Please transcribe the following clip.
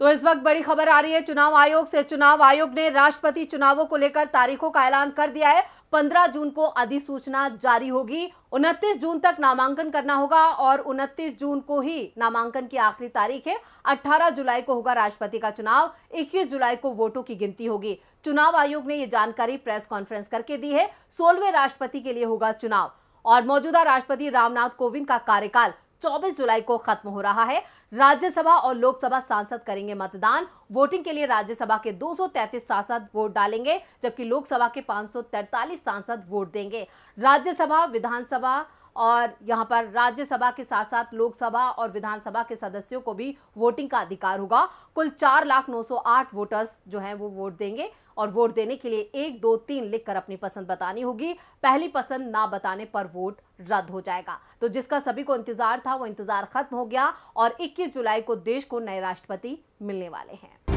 तो इस वक्त बड़ी खबर आ रही है चुनाव आयोग से। चुनाव आयोग ने राष्ट्रपति चुनावों को लेकर तारीखों का ऐलान कर दिया है। 15 जून को अधिसूचना जारी होगी, 29 जून तक नामांकन करना होगा और 29 जून को ही नामांकन की आखिरी तारीख है। 18 जुलाई को होगा राष्ट्रपति का चुनाव, 21 जुलाई को वोटों की गिनती होगी। चुनाव आयोग ने ये जानकारी प्रेस कॉन्फ्रेंस करके दी है। 16वें राष्ट्रपति के लिए होगा चुनाव और मौजूदा राष्ट्रपति रामनाथ कोविंद का कार्यकाल 24 जुलाई को खत्म हो रहा है। राज्यसभा और लोकसभा सांसद करेंगे मतदान। वोटिंग के लिए राज्यसभा के 233 सांसद वोट डालेंगे जबकि लोकसभा के 543 सांसद वोट देंगे। राज्यसभा, विधानसभा और यहां पर राज्यसभा के साथ साथ लोकसभा और विधानसभा के सदस्यों को भी वोटिंग का अधिकार होगा। कुल 4,908 वोटर्स जो हैं वो वोट देंगे और वोट देने के लिए 1, 2, 3 लिखकर अपनी पसंद बतानी होगी। पहली पसंद ना बताने पर वोट रद्द हो जाएगा। तो जिसका सभी को इंतजार था वो इंतजार खत्म हो गया और 21 जुलाई को देश को नए राष्ट्रपति मिलने वाले हैं।